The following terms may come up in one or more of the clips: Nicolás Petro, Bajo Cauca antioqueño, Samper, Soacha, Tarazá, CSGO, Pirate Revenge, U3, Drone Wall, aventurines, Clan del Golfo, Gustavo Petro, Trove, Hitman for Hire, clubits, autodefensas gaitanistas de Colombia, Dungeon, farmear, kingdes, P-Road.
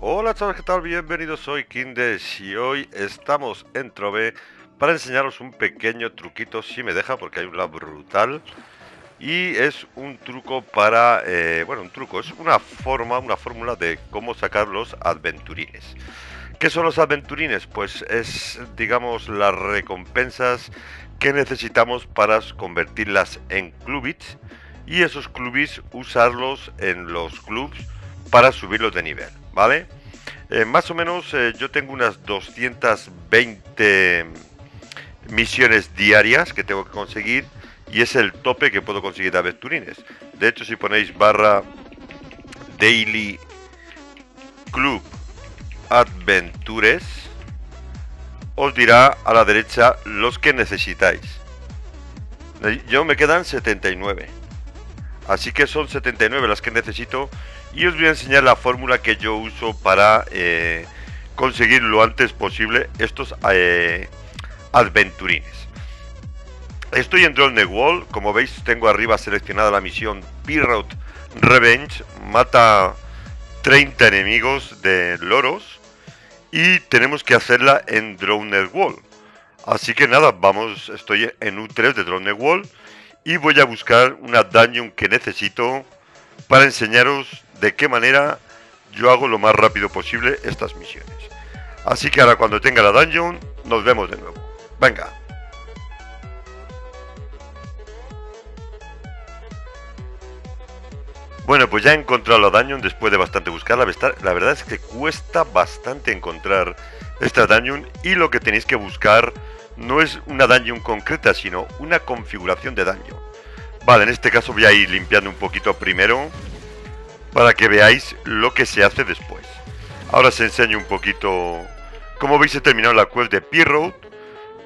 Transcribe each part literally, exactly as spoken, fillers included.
Hola chavales, ¿qué tal? Bienvenidos, soy Kindes y hoy estamos en Trove para enseñaros un pequeño truquito, si me deja, porque hay un lab brutal. Y es un truco para, eh, bueno, un truco, es una forma, una fórmula de cómo sacar los aventurines. ¿Qué son los aventurines? Pues es, digamos, las recompensas que necesitamos para convertirlas en clubits. Y esos clubits usarlos en los clubs para subirlos de nivel, ¿vale? Eh, más o menos eh, yo tengo unas doscientas veinte misiones diarias que tengo que conseguir. Y es el tope que puedo conseguir de aventurines. De hecho, si ponéis barra Daily Club Adventures, os dirá a la derecha los que necesitáis. Yo me quedan setenta y nueve. Así que son setenta y nueve las que necesito. Y os voy a enseñar la fórmula que yo uso para eh, conseguir lo antes posible estos eh, aventurines. Estoy en Drone Wall, como veis tengo arriba seleccionada la misión Pirate Revenge, mata treinta enemigos de loros y tenemos que hacerla en Drone Wall. Así que nada, vamos, estoy en U tres de Drone Wall y voy a buscar una dungeon que necesito para enseñaros de qué manera yo hago lo más rápido posible estas misiones. Así que ahora cuando tenga la dungeon nos vemos de nuevo. Venga. Bueno, pues ya he encontrado la dungeon después de bastante buscarla. La verdad es que cuesta bastante encontrar esta dungeon y lo que tenéis que buscar no es una dungeon concreta, sino una configuración de dungeon. Vale, en este caso voy a ir limpiando un poquito primero para que veáis lo que se hace después. Ahora os enseño un poquito. Como veis he terminado la quest de P-Road,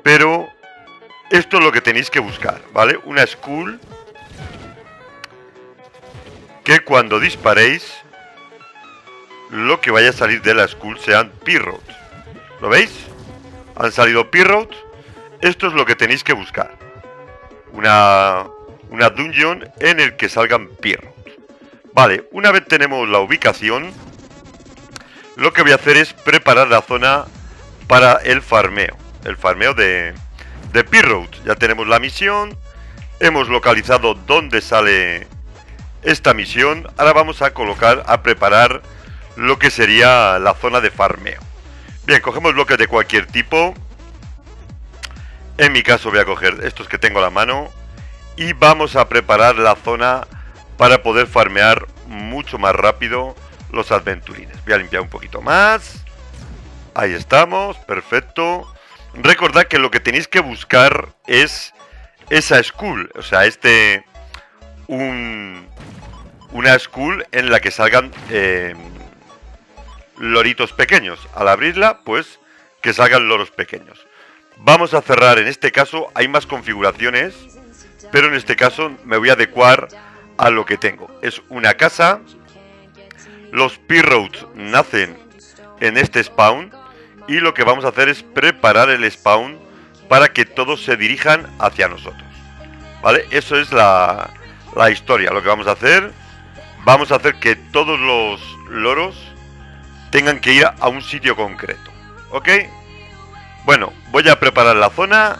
pero esto es lo que tenéis que buscar, ¿vale? Una school que cuando disparéis lo que vaya a salir de la school sean P-Road. ¿Lo veis? Han salido P-Road. Esto es lo que tenéis que buscar, una, una dungeon en el que salgan P-Road. Vale, una vez tenemos la ubicación, lo que voy a hacer es preparar la zona para el farmeo. El farmeo de, de P-Road. Ya tenemos la misión, hemos localizado dónde sale esta misión. Ahora vamos a colocar, a preparar lo que sería la zona de farmeo. Bien, cogemos bloques de cualquier tipo. En mi caso voy a coger estos que tengo a la mano y vamos a preparar la zona para poder farmear mucho más rápido los aventurines. Voy a limpiar un poquito más. Ahí estamos, perfecto. Recordad que lo que tenéis que buscar es esa school, o sea, este un una school en la que salgan eh, loritos pequeños. Al abrirla, pues, que salgan loros pequeños. Vamos a cerrar, en este caso, hay más configuraciones, pero en este caso me voy a adecuar a lo que tengo. Es una casa, los P-Roads nacen en este spawn, y lo que vamos a hacer es preparar el spawn para que todos se dirijan hacia nosotros. ¿Vale? Eso es la, la historia, lo que vamos a hacer. Vamos a hacer que todos los loros tengan que ir a un sitio concreto, ¿ok? Bueno, voy a preparar la zona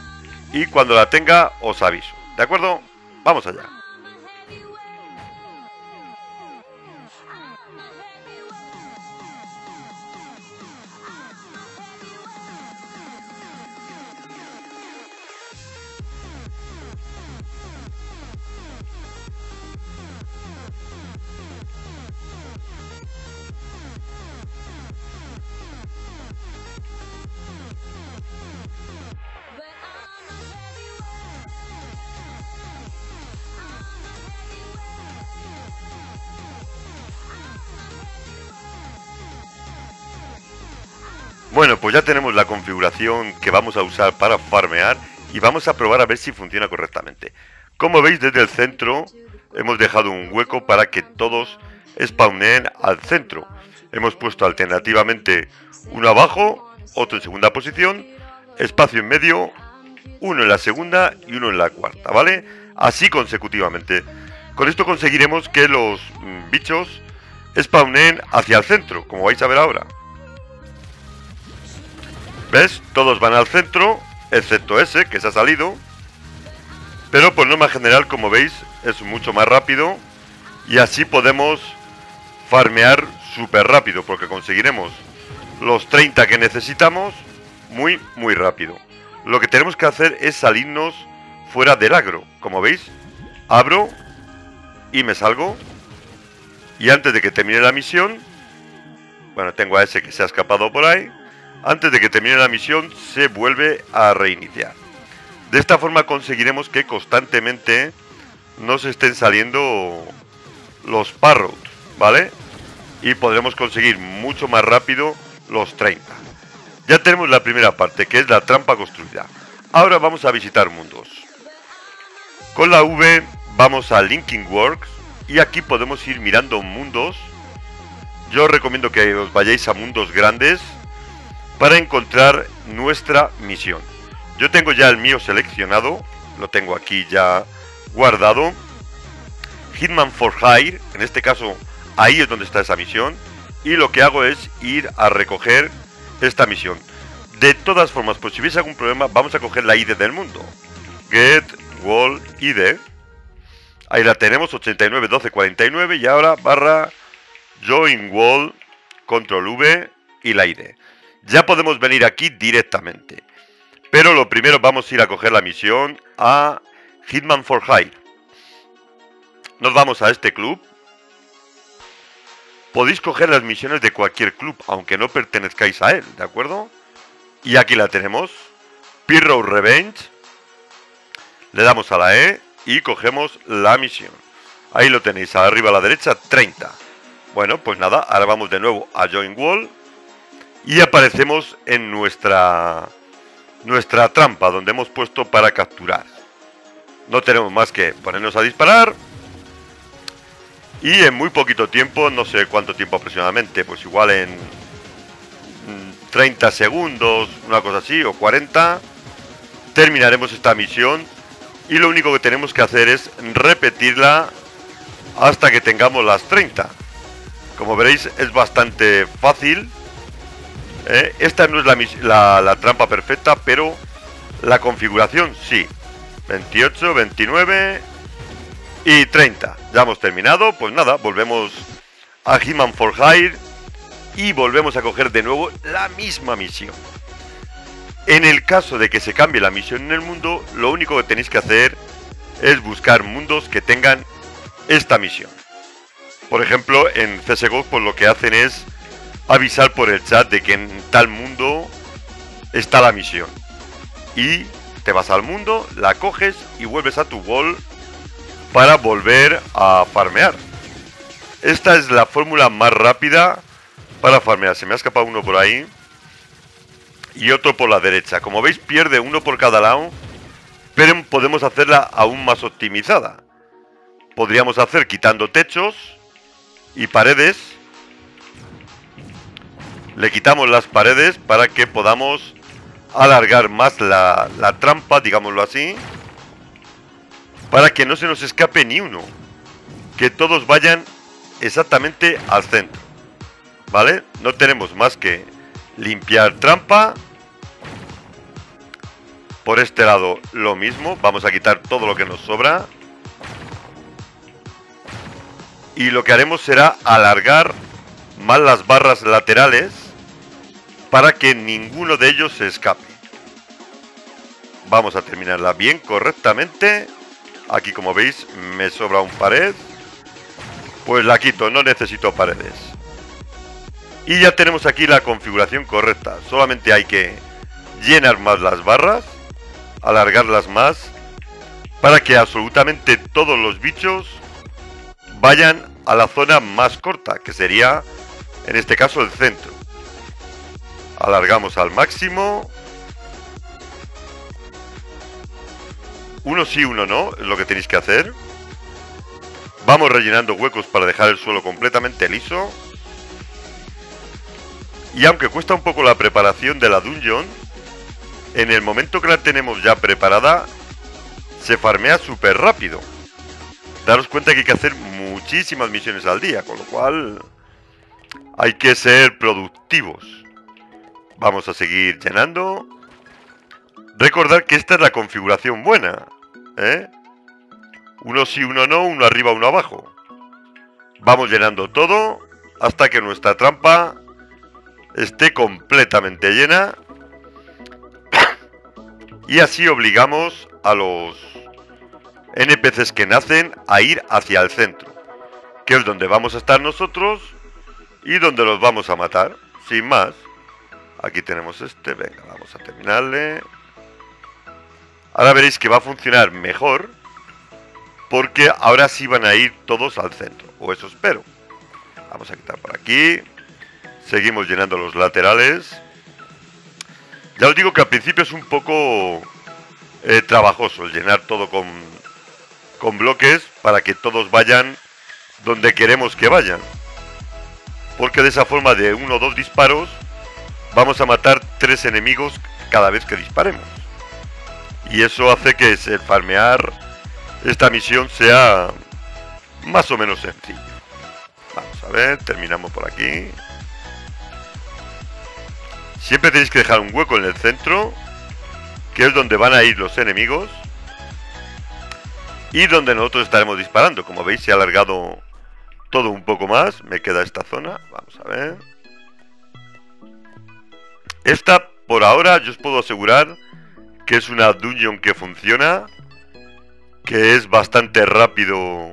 y cuando la tenga os aviso, ¿de acuerdo? Vamos allá. Bueno, pues ya tenemos la configuración que vamos a usar para farmear y vamos a probar a ver si funciona correctamente. Como veis, desde el centro hemos dejado un hueco para que todos spawnen al centro. Hemos puesto alternativamente uno abajo, otro en segunda posición, espacio en medio, uno en la segunda y uno en la cuarta, ¿vale? Así consecutivamente. Con esto conseguiremos que los bichos spawnen hacia el centro, como vais a ver ahora. ¿Ves? Todos van al centro, excepto ese, que se ha salido. Pero por norma general, como veis, es mucho más rápido. Y así podemos farmear súper rápido, porque conseguiremos los treinta que necesitamos muy, muy rápido. Lo que tenemos que hacer es salirnos fuera del agro. Como veis, abro y me salgo. Y antes de que termine la misión... Bueno, tengo a ese que se ha escapado por ahí. Antes de que termine la misión se vuelve a reiniciar. De esta forma conseguiremos que constantemente no se estén saliendo los P-Road, ¿vale? Y podremos conseguir mucho más rápido los treinta. Ya tenemos la primera parte, que es la trampa construida. Ahora vamos a visitar mundos. Con la V vamos a Linking Works y aquí podemos ir mirando mundos. Yo os recomiendo que os vayáis a mundos grandes para encontrar nuestra misión. Yo tengo ya el mío seleccionado, lo tengo aquí ya guardado. Hitman for Hire, en este caso ahí es donde está esa misión. Y lo que hago es ir a recoger esta misión. De todas formas, por si hubiese algún problema, vamos a coger la I D del mundo. Get Wall I D. Ahí la tenemos, ochenta y nueve, doce, cuarenta y nueve. Y ahora barra Join Wall, Control V y la I D. Ya podemos venir aquí directamente. Pero lo primero vamos a ir a coger la misión a Hitman for Hire. Nos vamos a este club. Podéis coger las misiones de cualquier club, aunque no pertenezcáis a él, ¿de acuerdo? Y aquí la tenemos. Pirate Revenge. Le damos a la E y cogemos la misión. Ahí lo tenéis, arriba a la derecha, treinta. Bueno, pues nada, ahora vamos de nuevo a Join Wall. Y aparecemos en nuestra, nuestra trampa, donde hemos puesto para capturar. No tenemos más que ponernos a disparar. Y en muy poquito tiempo, no sé cuánto tiempo aproximadamente, pues igual en treinta segundos, una cosa así, o cuarenta, terminaremos esta misión. Y lo único que tenemos que hacer es repetirla hasta que tengamos las treinta. Como veréis, es bastante fácil. Eh, esta no es la, la, la trampa perfecta, pero la configuración sí. Veintiocho, veintinueve y treinta. Ya hemos terminado, pues nada, volvemos a Hitman for Hire y volvemos a coger de nuevo la misma misión. En el caso de que se cambie la misión en el mundo, lo único que tenéis que hacer es buscar mundos que tengan esta misión. Por ejemplo, en C S G O, pues lo que hacen es avisar por el chat de que en tal mundo está la misión. Y te vas al mundo, la coges y vuelves a tu wall para volver a farmear. Esta es la fórmula más rápida para farmear. Se me ha escapado uno por ahí y otro por la derecha. Como veis, pierde uno por cada lado, pero podemos hacerla aún más optimizada. Podríamos hacer quitando techos y paredes. Le quitamos las paredes para que podamos alargar más la, la trampa, digámoslo así, para que no se nos escape ni uno, que todos vayan exactamente al centro, ¿vale? No tenemos más que limpiar trampa. Por este lado lo mismo, vamos a quitar todo lo que nos sobra. Y lo que haremos será alargar más las barras laterales para que ninguno de ellos se escape. Vamos a terminarla bien, correctamente. Aquí, como veis, me sobra un pared. Pues la quito, no necesito paredes. Y ya tenemos aquí la configuración correcta. Solamente hay que llenar más las barras, alargarlas más, para que absolutamente todos los bichos vayan a la zona más corta, que sería, en este caso, el centro. Alargamos al máximo. Uno sí, uno no, es lo que tenéis que hacer. Vamos rellenando huecos para dejar el suelo completamente liso. Y aunque cuesta un poco la preparación de la Dungeon, en el momento que la tenemos ya preparada, se farmea súper rápido. Daros cuenta que hay que hacer muchísimas misiones al día, con lo cual Hay que ser productivos. Vamos a seguir llenando. Recordad que esta es la configuración buena, ¿eh? Uno sí, uno no, uno arriba, uno abajo. Vamos llenando todo hasta que nuestra trampa esté completamente llena. Y así obligamos a los N P Cs que nacen a ir hacia el centro, que es donde vamos a estar nosotros y donde los vamos a matar, sin más. Aquí tenemos este, venga, vamos a terminarle. Ahora veréis que va a funcionar mejor, porque ahora sí van a ir todos al centro, o eso espero. Vamos a quitar por aquí. Seguimos llenando los laterales. Ya os digo que al principio es un poco eh, trabajoso llenar todo con, con bloques, para que todos vayan donde queremos que vayan, porque de esa forma, de uno o dos disparos, vamos a matar tres enemigos cada vez que disparemos. Y eso hace que el farmear esta misión sea más o menos sencillo. Vamos a ver, terminamos por aquí. Siempre tenéis que dejar un hueco en el centro, que es donde van a ir los enemigos y donde nosotros estaremos disparando. Como veis, se ha alargado todo un poco más. Me queda esta zona. Vamos a ver. Esta, por ahora, yo os puedo asegurar que es una dungeon que funciona, que es bastante rápido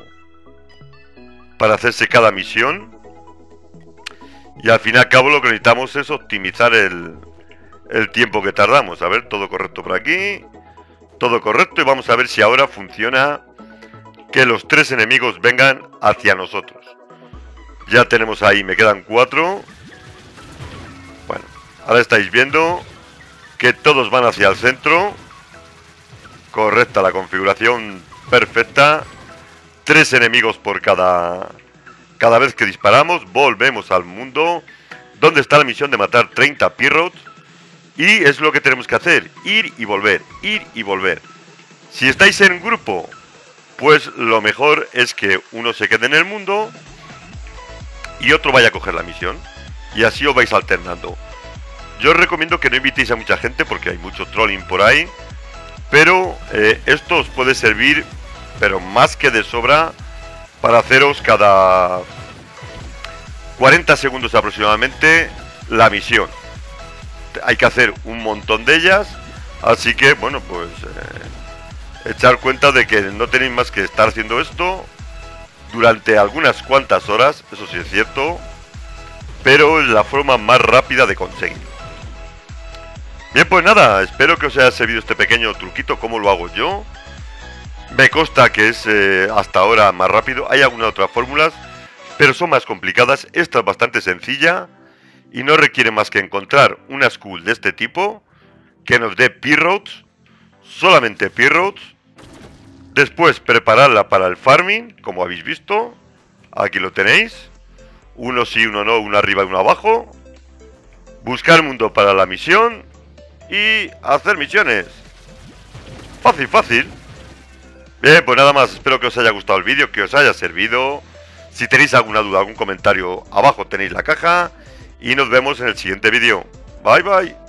para hacerse cada misión. Y al fin y al cabo lo que necesitamos es optimizar el, el tiempo que tardamos. A ver, todo correcto por aquí. Todo correcto, y vamos a ver si ahora funciona que los tres enemigos vengan hacia nosotros. Ya tenemos ahí, me quedan cuatro. Bueno, ahora estáis viendo que todos van hacia el centro. Correcta la configuración, perfecta. Tres enemigos por cada... Cada vez que disparamos. Volvemos al mundo, donde está la misión de matar treinta P-Road. Y es lo que tenemos que hacer, ir y volver, ir y volver. Si estáis en grupo, pues lo mejor es que uno se quede en el mundo y otro vaya a coger la misión, y así os vais alternando. Yo os recomiendo que no invitéis a mucha gente, porque hay mucho trolling por ahí, pero eh, esto os puede servir, pero más que de sobra, para haceros cada cuarenta segundos aproximadamente la misión. Hay que hacer un montón de ellas, así que bueno, pues eh, echar cuenta de que no tenéis más que estar haciendo esto durante algunas cuantas horas, eso sí es cierto, pero es la forma más rápida de conseguirlo. Bien, pues nada, espero que os haya servido este pequeño truquito, cómo lo hago yo. Me consta que es eh, hasta ahora más rápido. Hay algunas otras fórmulas, pero son más complicadas. Esta es bastante sencilla y no requiere más que encontrar una school de este tipo que nos dé P-Roads, solamente P-Roads. Después prepararla para el farming, como habéis visto. Aquí lo tenéis. Uno sí, uno no, uno arriba y uno abajo. Buscar mundo para la misión y hacer misiones. Fácil, fácil. Bien, pues nada más, espero que os haya gustado el vídeo, que os haya servido. Si tenéis alguna duda, algún comentario, abajo tenéis la caja. Y nos vemos en el siguiente vídeo. Bye, bye.